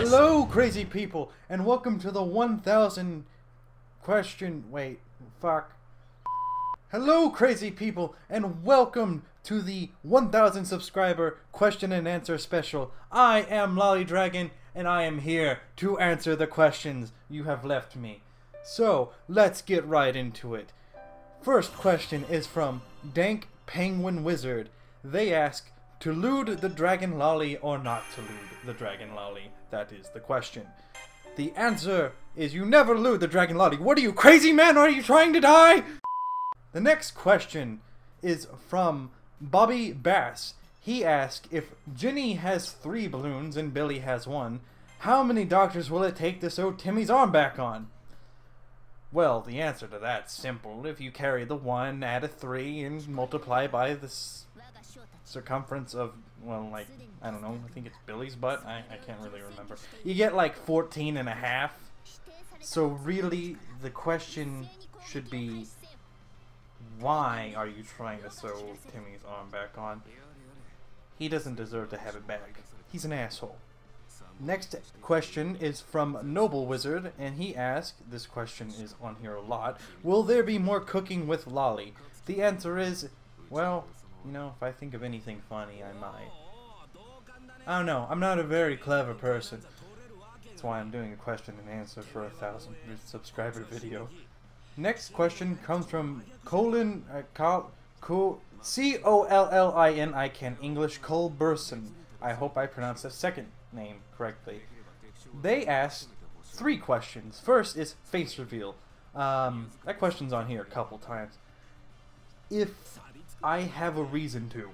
Hello, crazy people, and welcome to the 1000 question. Wait, fuck. Hello, crazy people, and welcome to the 1000 subscriber question and answer special. I am Lolly Dragon, and I am here to answer the questions you have left me. So, let's get right into it. First question is from Dank Penguin Wizard. They ask, to lewd the dragon lolly or not to lewd the dragon lolly? That is the question. The answer is you never lewd the dragon lolly. What are you, crazy man? Are you trying to die? The next question is from Bobby Bass. He asked, if Ginny has 3 balloons and Billy has 1, how many doctors will it take to sew Timmy's arm back on? Well, the answer to that's simple. If you carry the 1, add a 3, and multiply by the circumference of, well, like, I don't know, I think it's Billy's butt, I can't really remember. You get like 14.5. So really, the question should be, why are you trying to sew Timmy's arm back on? He doesn't deserve to have it back. He's an asshole. Next question is from Noble Wizard, and he asked, this question is on here a lot, will there be more cooking with Lolly? The answer is, well, you know, if I think of anything funny, I might. I don't know, I'm not a very clever person. That's why I'm doing a question and answer for a 1000 subscriber video. Next question comes from Colin C O L L I N I CAN English Col Burson. I hope I pronounced the second name correctly. They asked 3 questions. First is face reveal. That question's on here a couple times. If I have a reason to,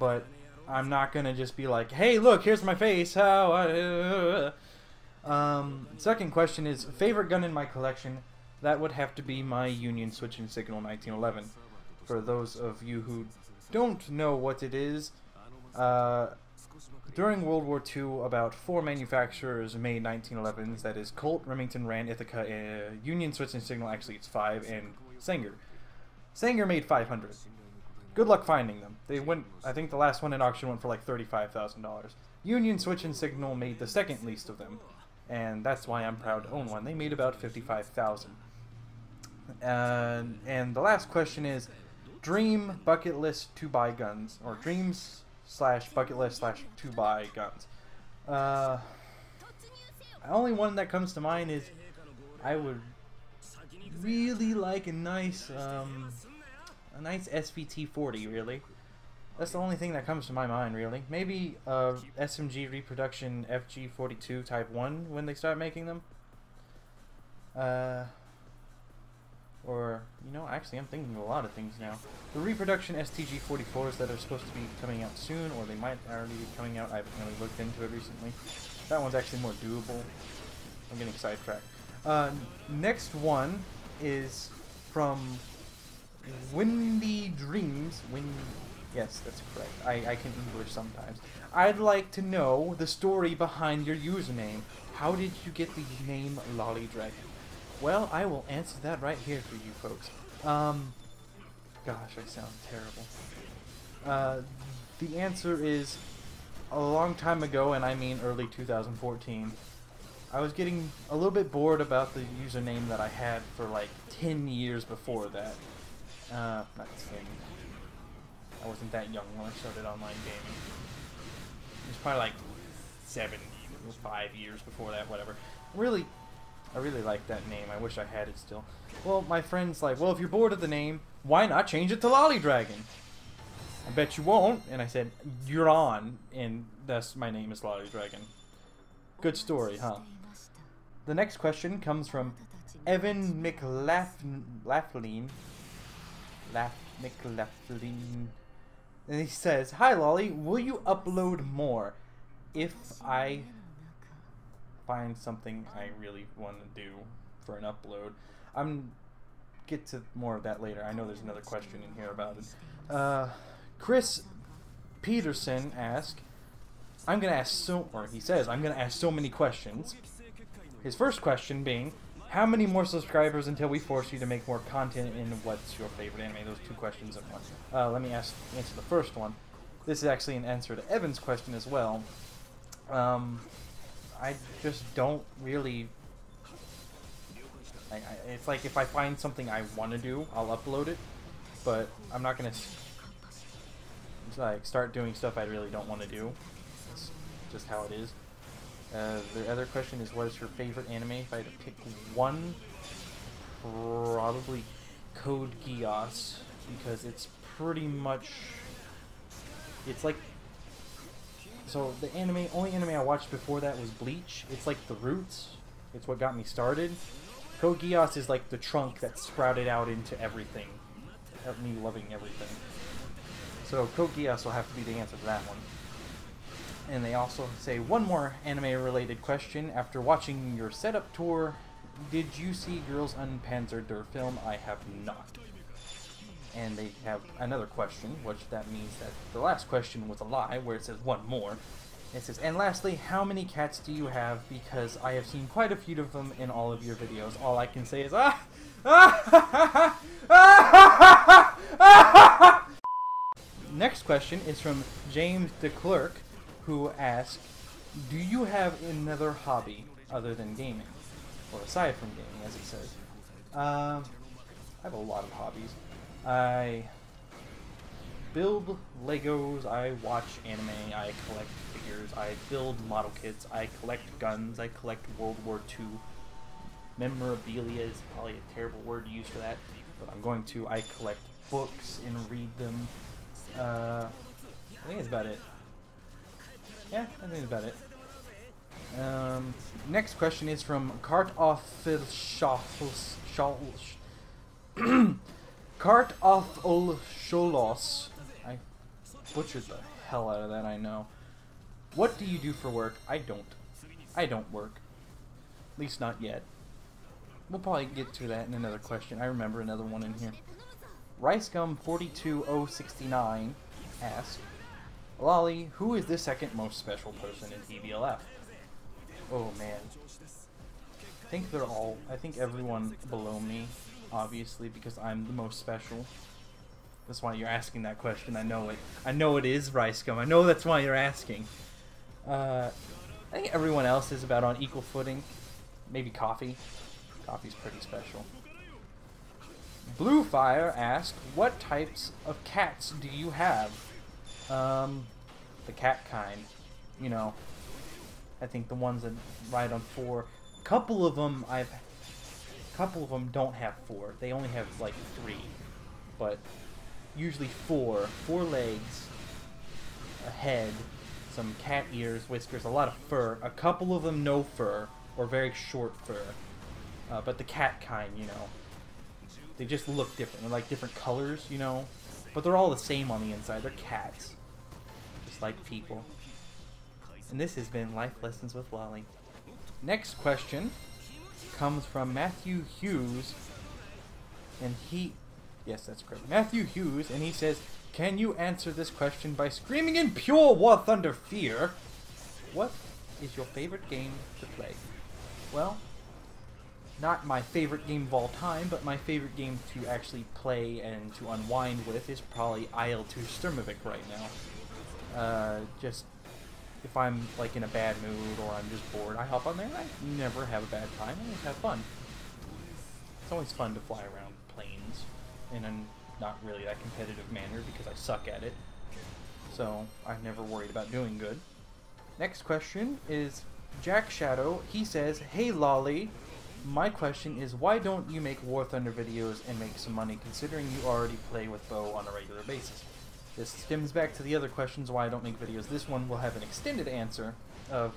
but I'm not gonna just be like, hey, look, here's my face. How? Second question is favorite gun in my collection. That would have to be my Union Switch and Signal 1911. For those of you who don't know what it is, during World War II, about 4 manufacturers made 1911s. That is Colt, Remington, Rand, Ithaca, Union Switch and Signal. Actually, it's 5, and Sanger. Sanger made 500. Good luck finding them. They went. I think the last one at auction went for like $35,000. Union Switch and Signal made the second least of them, and that's why I'm proud to own one. They made about 55,000. And the last question is, dream bucket list to buy guns, or dreams / bucket list / to buy guns. The only one that comes to mind is I would really like a nice SVT-40. Really, that's the only thing that comes to my mind. Really, maybe SMG reproduction FG-42 Type 1 when they start making them. Or, you know, actually I'm thinking of a lot of things now. The reproduction STG-44s that are supposed to be coming out soon, or they might already be coming out, I haven't really looked into it recently. That one's actually more doable. I'm getting sidetracked. Next one is from Windy Dreams. Yes, that's correct. I can English sometimes. I'd like to know the story behind your username. How did you get the name Lolly Dragon? Well, I will answer that right here for you folks. Gosh, I sound terrible. The answer is, a long time ago, and I mean early 2014, I was getting a little bit bored about the username that I had for like 10 years before that. Not 10. I wasn't that young when I started online gaming. It was probably like 5 years before that, whatever. I really like that name. I wish I had it still. Well, my friend's like, well, if you're bored of the name, why not change it to Lolly Dragon? I bet you won't. And I said, you're on. And that's my name is Lolly Dragon. Good story, huh? The next question comes from Evan McLaughlin. And he says, hi, Lolly. Will you upload more? If I find something I really want to do for an upload. I'm get to more of that later. I know there's another question in here about it. Chris Peterson asks, I'm gonna ask so many questions. His first question being, how many more subscribers until we force you to make more content, and what's your favorite anime? Those 2 questions at once. Let me answer the first one. This is actually an answer to Evan's question as well. I just don't really... it's like if I find something I want to do, I'll upload it, but I'm not going to like start doing stuff I really don't want to do. It's just how it is. The other question is, what is your favorite anime? If I had to pick one, probably Code Geass, because it's pretty much... it's like... so the anime, only anime I watched before that was Bleach. It's like the roots. It's what got me started. Code Geass is like the trunk that sprouted out into everything. Of me loving everything. So Code Geass will have to be the answer to that one. And they also say, one more anime-related question. After watching your setup tour, did you see Girls und Panzer der Film? I have not. And they have another question, which that means that the last question was a lie, where it says one more. It says, and lastly, how many cats do you have? Because I have seen quite a few of them in all of your videos. All I can say is, ah! Ah! Ah! Ah! Ah! Next question is from James DeClerc, who asks, do you have another hobby other than gaming? Or aside from gaming, as it says. I have a lot of hobbies. I build Legos, I watch anime, I collect figures, I build model kits, I collect guns, I collect World War II memorabilia, is probably a terrible word to use for that, but I'm going to. I collect books and read them. I think that's about it. Yeah, I think that's about it. Next question is from Kart Offelsholos. Kart Offelsholos. I butchered the hell out of that, I know. What do you do for work? I don't. I don't work. At least not yet. We'll probably get to that in another question. I remember another one in here. Ricegum42069 asks, Lolly, who is the second most special person in TBLF? Oh man. I think they're all... I think everyone below me, obviously, because I'm the most special. That's why you're asking that question. I know it. I know it is, Ricegum. I know that's why you're asking. I think everyone else is about on equal footing. Maybe Coffee. Coffee's pretty special. Blue Fire asked, what types of cats do you have? The cat kind. You know, I think the ones that ride on four. A couple of them don't have four. They only have like three, but usually four. Four legs, a head, some cat ears, whiskers, a lot of fur. A couple of them no fur or very short fur, but the cat kind, you know, they just look different. They're like different colors, you know, but they're all the same on the inside. They're cats, just like people. And this has been Life Lessons with Lolly. Next question comes from Matthew Hughes, and he... yes, that's correct. Matthew Hughes, and he says, can you answer this question by screaming in pure War Thunder fear? What is your favorite game to play? Well, not my favorite game of all time, but my favorite game to actually play and to unwind with is probably IL-2 Sturmovik right now. Just... if I'm like in a bad mood or I'm just bored, I hop on there and I never have a bad time. I always have fun. It's always fun to fly around planes in a not really that competitive manner because I suck at it. So I'm never worried about doing good. Next question is Jack Shadow. He says, hey Lolly, my question is why don't you make War Thunder videos and make some money considering you already play with Bo on a regular basis? This stems back to the other questions why I don't make videos. This one will have an extended answer of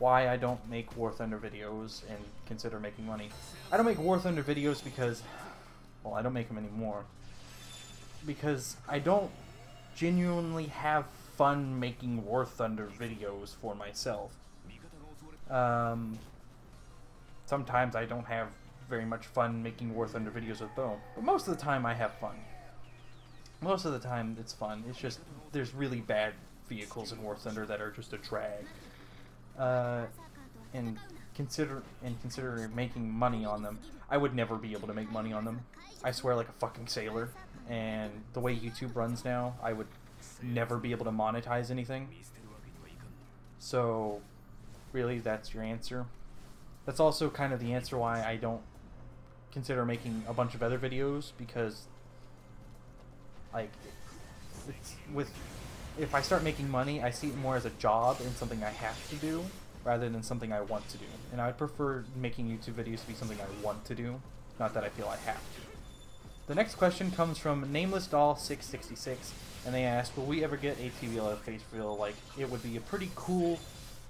why I don't make War Thunder videos and consider making money. I don't make War Thunder videos because, well, I don't make them anymore. Because I don't genuinely have fun making War Thunder videos for myself. Sometimes I don't have very much fun making War Thunder videos with Bo, but most of the time I have fun. Most of the time, it's fun. It's just, there's really bad vehicles in War Thunder that are just a drag. And consider making money on them. I would never be able to make money on them. I swear like a fucking sailor. And the way YouTube runs now, I would never be able to monetize anything. So, really that's your answer. That's also kind of the answer why I don't consider making a bunch of other videos, because like if I start making money, I see it more as a job and something I have to do rather than something I want to do. And I prefer making YouTube videos to be something I want to do, not that I feel I have to. The next question comes from NamelessDoll666, and they ask, will we ever get a TBLF face reveal? Like, it would be pretty cool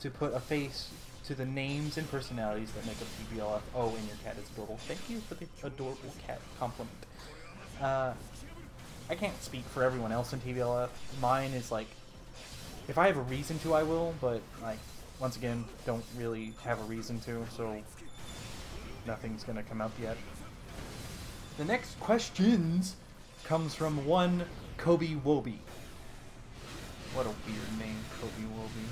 to put a face to the names and personalities that make up TBLF. Oh, and your cat is adorable. Thank you for the adorable cat compliment. I can't speak for everyone else in TBLF. Mine is like, if I have a reason to, I will, but like, once again, don't really have a reason to, so nothing's gonna come up yet. The next questions comes from one Kobe Wobi. What a weird name, Kobe Wobi.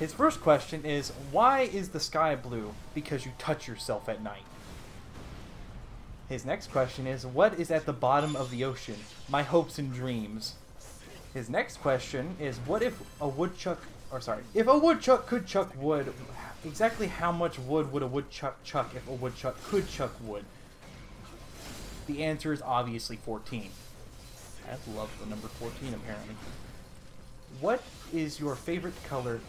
His first question is, why is the sky blue? Because you touch yourself at night. His next question is, what is at the bottom of the ocean? My hopes and dreams. His next question is, what if a woodchuck, or sorry, if a woodchuck could chuck wood, exactly how much wood would a woodchuck chuck if a woodchuck could chuck wood? The answer is obviously 14. I love the number 14, apparently. What is your favorite color?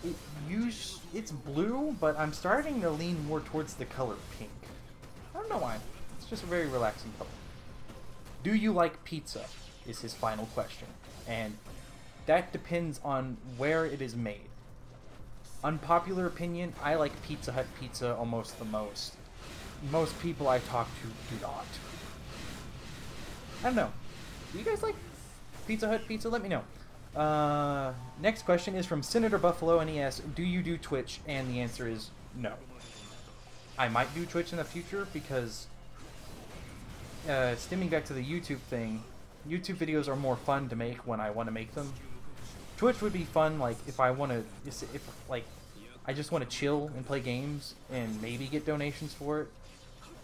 It's blue, but I'm starting to lean more towards the color pink. I don't know why. It's just a very relaxing color. Do you like pizza? Is his final question. And that depends on where it is made. Unpopular opinion, I like Pizza Hut pizza almost the most. Most people I talk to do not. I don't know. Do you guys like Pizza Hut pizza? Let me know. Next question is from Senator Buffalo, and he asks, do you do Twitch? And the answer is no. I might do Twitch in the future because, stemming back to the YouTube thing, YouTube videos are more fun to make when I want to make them. Twitch would be fun, like, if I want to, if, like, I just want to chill and play games and maybe get donations for it.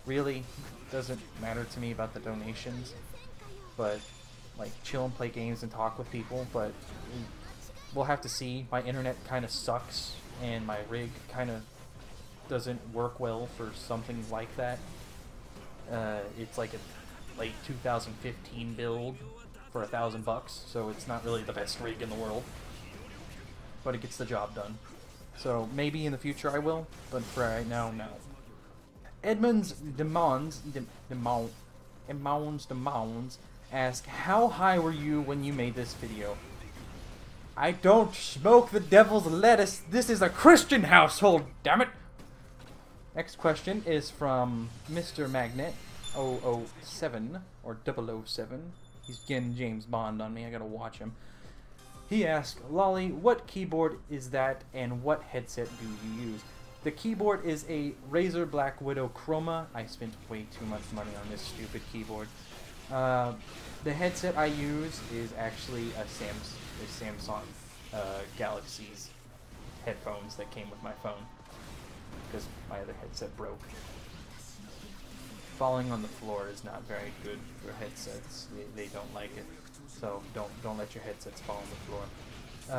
Really doesn't matter to me about the donations, but like chill and play games and talk with people. But we'll have to see. My internet kind of sucks and my rig kind of doesn't work well for something like that. It's like a late 2015 build for $1,000, so it's not really the best rig in the world, but it gets the job done. So maybe in the future I will, but for right now, no. Edmonds Demounds ask, how high were you when you made this video? I don't smoke the devil's lettuce. This is a Christian household, damn it. Next question is from Mr. Magnet 007 or 007. He's getting James Bond on me. I gotta watch him. He asked, Lolly, what keyboard is that and what headset do you use? The keyboard is a Razer Black Widow Chroma. I spent way too much money on this stupid keyboard. The headset I use is actually a Samsung Galaxy's headphones that came with my phone, because my other headset broke. Falling on the floor is not very good for headsets. They don't like it. So don't let your headsets fall on the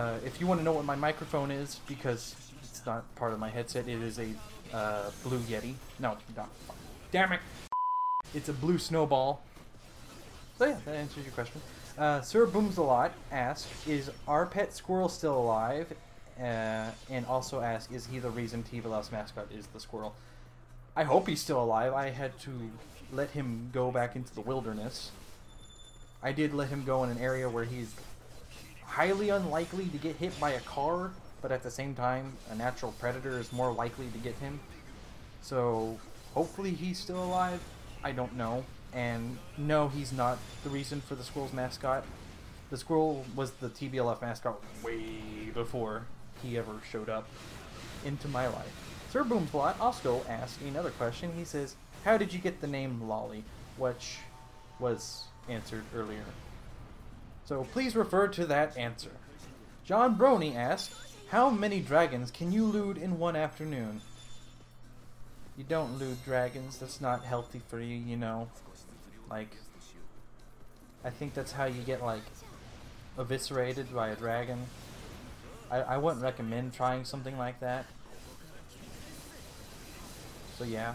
floor. If you want to know what my microphone is, because it's not part of my headset, it is a Blue Yeti. No, not. Damn it! It's a Blue Snowball. So yeah, that answers your question. Sir Boomsalot asks, is our pet squirrel still alive? And also asks, is he the reason TBLF's mascot is the squirrel? I hope he's still alive. I had to let him go back into the wilderness. I did let him go in an area where he's highly unlikely to get hit by a car, but at the same time, a natural predator is more likely to get him. So hopefully he's still alive. I don't know. And no, he's not the reason for the squirrel's mascot. The squirrel was the TBLF mascot way before he ever showed up into my life. Sir Boomplot also asked another question. He says, how did you get the name Lolly? Which was answered earlier. So please refer to that answer. John Brony asked, how many dragons can you loot in one afternoon? You don't loot dragons. That's not healthy for you, you know. Like, I think that's how you get, like, eviscerated by a dragon. I wouldn't recommend trying something like that. So yeah.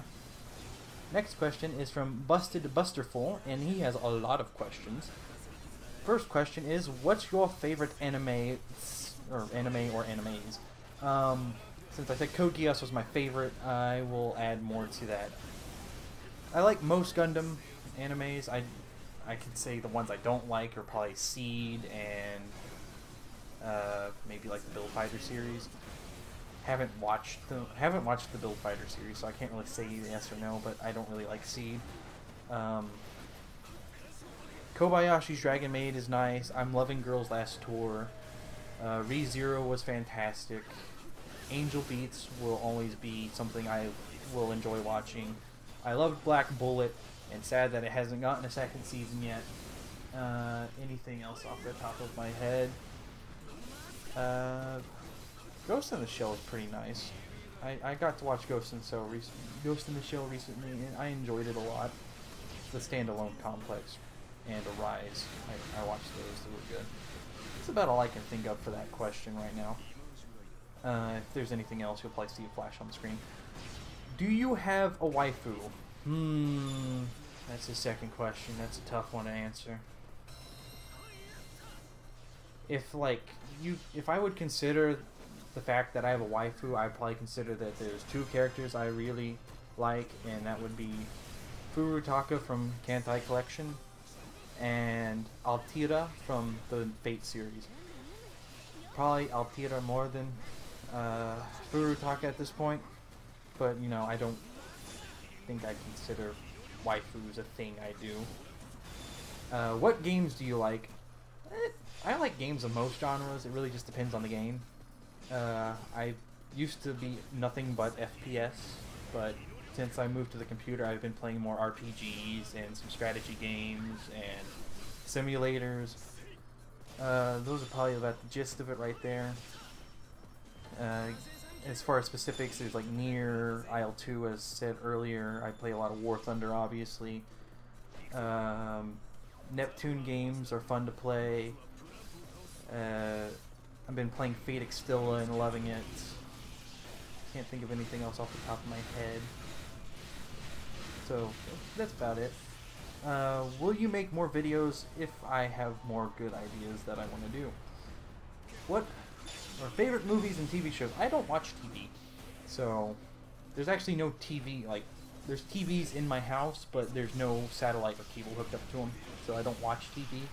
Next question is from Busted Busterful, and he has a lot of questions. First question is, what's your favorite anime or animes? Since I said Code Geass was my favorite, I will add more to that. I like most Gundam animes. I could say the ones I don't like are probably Seed and maybe like the Build Fighter series. Haven't watched the Build Fighter series, so I can't really say yes or no. But I don't really like Seed. Kobayashi's Dragon Maid is nice. I'm loving Girls Last Tour. ReZero was fantastic. Angel Beats will always be something I will enjoy watching. I loved Black Bullet, and sad that it hasn't gotten a second season yet. Anything else off the top of my head? Ghost in the Shell is pretty nice. I got to watch Ghost in the Shell recently, and I enjoyed it a lot. The Standalone Complex and Arise, I watched those; they were good. That's about all I can think of for that question right now. If there's anything else, you'll probably see a flash on the screen. Do you have a waifu? That's the second question. That's a tough one to answer. If I would consider the fact that I have a waifu, I'd probably consider that there's two characters I really like, and that would be Furutaka from Kantai Collection and Altera from the Fate series. Probably Altera more than Furutaka at this point, but you know, I don't think I consider waifus a thing I do. What games do you like? I like games of most genres. It really just depends on the game. I used to be nothing but FPS, but since I moved to the computer, I've been playing more RPGs and some strategy games and simulators. Those are probably about the gist of it right there. As far as specifics, there's like Nier, IL-2, as said earlier. I play a lot of War Thunder, obviously. Neptune games are fun to play. I've been playing Fate Extilla and loving it. Can't think of anything else off the top of my head. So that's about it. Will you make more videos if I have more good ideas that I want to do? What are favorite movies and TV shows? I don't watch TV, so there's actually no TV. Like, there's TVs in my house, but there's no satellite or cable hooked up to them, so I don't watch TV.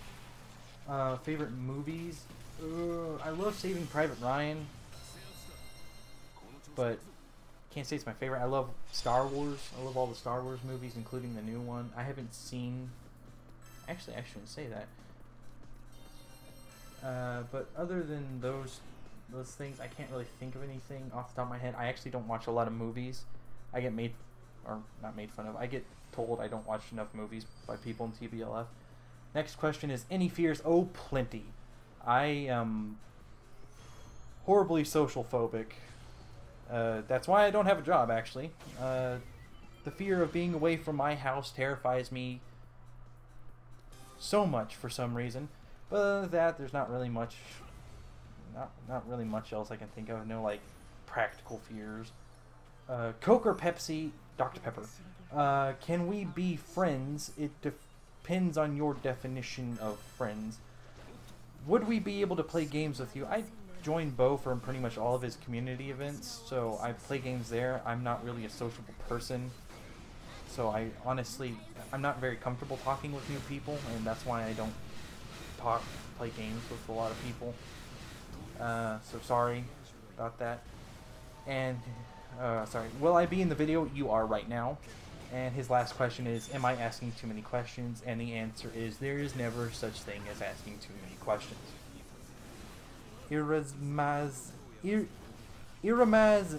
Favorite movies? I love Saving Private Ryan, but can't say it's my favorite. I love Star Wars. I love all the Star Wars movies, including the new one. I haven't seen... Actually, I shouldn't say that. But other than those things, I can't really think of anything off the top of my head. I actually don't watch a lot of movies. I get made... or not made fun of. I get told I don't watch enough movies by people in TBLF. Next question is, any fears? Oh, plenty. I am horribly social phobic. That's why I don't have a job, actually. The fear of being away from my house terrifies me so much for some reason. But other than that, there's not really much else I can think of. No, like, practical fears. Coke or Pepsi? Dr. Pepper. Can we be friends? It depends on your definition of friends. Would we be able to play games with you? I join Bo for pretty much all of his community events, so I play games there. I'm not really a sociable person, so I'm not very comfortable talking with new people, and that's why I don't play games with a lot of people. So sorry about that. And sorry, will I be in the video? You are right now. And his last question is, am I asking too many questions? And the answer is, there is never such thing as asking too many questions. Iramaz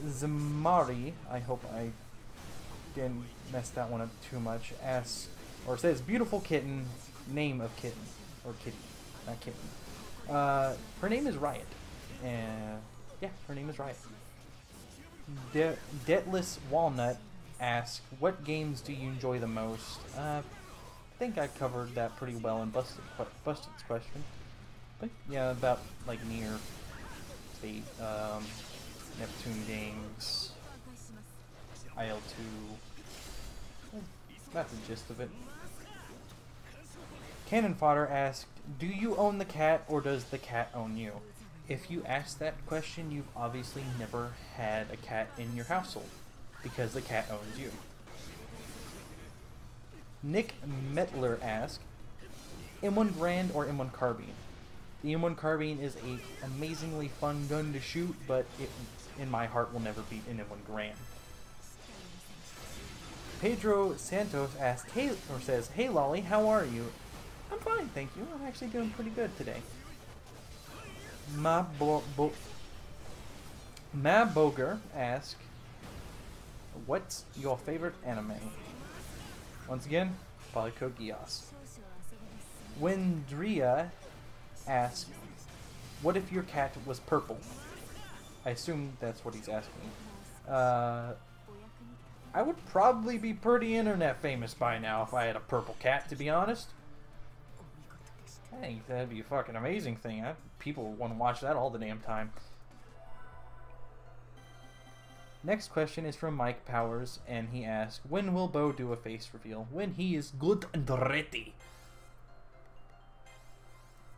Zamari, I hope I didn't mess that one up too much, asks, or says, beautiful kitten, name of kitten, or kitty, not kitten. Her name is Riot. Yeah, her name is Riot. Deadless Walnut asks, what games do you enjoy the most? I think I covered that pretty well in Busted's question. But yeah, about like Nier, State, Neptune Games, IL2. That's the gist of it. Cannon Fodder asked, do you own the cat or does the cat own you? If you ask that question, you've obviously never had a cat in your household, because the cat owns you. Nick Mettler asked, M1 Grand or M1 Carbine? The M1 Carbine is an amazingly fun gun to shoot, but it, in my heart, will never beat an M1 Grand. Pedro Santos asks, hey, or says, hey Lolly, how are you? I'm fine, thank you. I'm actually doing pretty good today. Ma Boger asks, what's your favorite anime? Once again, probably Code Geass. Wendria asks, what if your cat was purple? I assume that's what he's asking. I would probably be pretty internet famous by now if I had a purple cat, to be honest. I think that'd be a fucking amazing thing. People would want to watch that all the damn time. Next question is from Mike Powers, and he asks, when will Bo do a face reveal? When he is good and ready.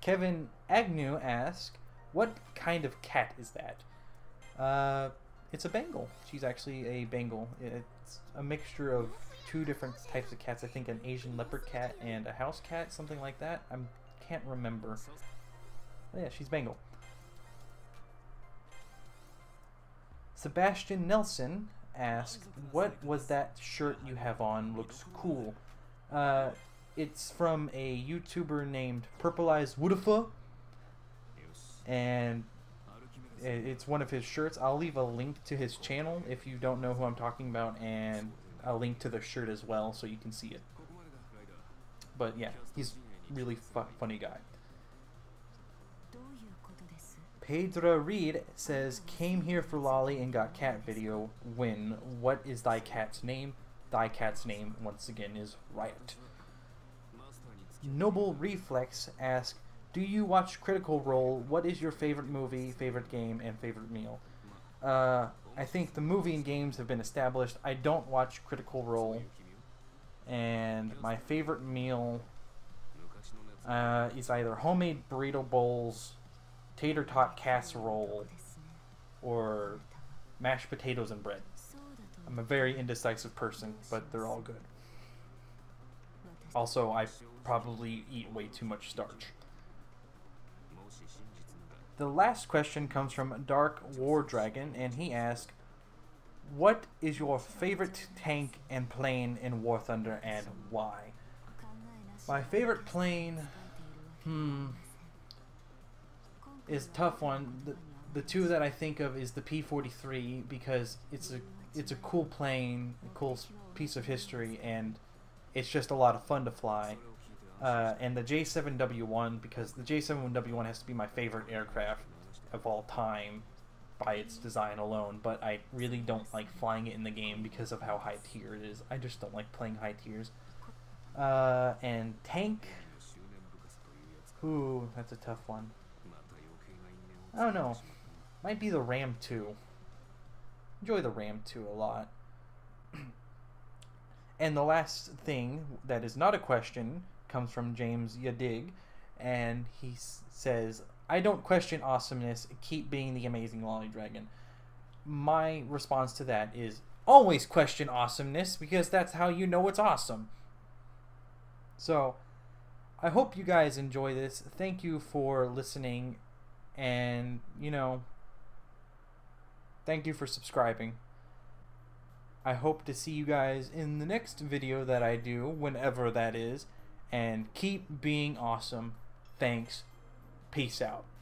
Kevin Agnew asks, what kind of cat is that? It's a Bengal. She's actually a Bengal. It's a mixture of two different types of cats. I think an Asian leopard cat and a house cat, something like that. I can't remember. But yeah, she's Bengal. Sebastian Nelson asks, what was that shirt you have on? Looks cool. It's from a YouTuber named Purple Eyes Wudafa. And it's one of his shirts. I'll leave a link to his channel if you don't know who I'm talking about, and a link to the shirt as well so you can see it. But yeah, he's really funny guy. Pedro Reed says, came here for Lolly and got cat video win. What is thy cat's name? Thy cat's name, once again, is Riot. Noble Reflex asks, do you watch Critical Role? What is your favorite movie, favorite game, and favorite meal? I think the movie and games have been established. I don't watch Critical Role. And my favorite meal is either homemade burrito bowls, tater tot casserole, or mashed potatoes and bread. I'm a very indecisive person, but they're all good. Also, I probably eat way too much starch. The last question comes from Dark War Dragon, and he asks, what is your favorite tank and plane in War Thunder and why? My favorite plane, is a tough one. The two that I think of is the P-43, because it's a cool plane, a cool piece of history, and it's just a lot of fun to fly. And the J7W1, because the J7W1 has to be my favorite aircraft of all time by its design alone, but I really don't like flying it in the game because of how high tier it is. I just don't like playing high tiers. And tank? Ooh, that's a tough one. I don't know. Might be the Ram 2. Enjoy the Ram 2 a lot. And the last thing that is not a question comes from James Yadig, and he says, I don't question awesomeness, keep being the amazing Lolly Dragon. My response to that is, always question awesomeness, because that's how you know it's awesome. So, I hope you guys enjoy this. Thank you for listening, and, you know, thank you for subscribing. I hope to see you guys in the next video that I do, whenever that is. And keep being awesome. Thanks. Peace out.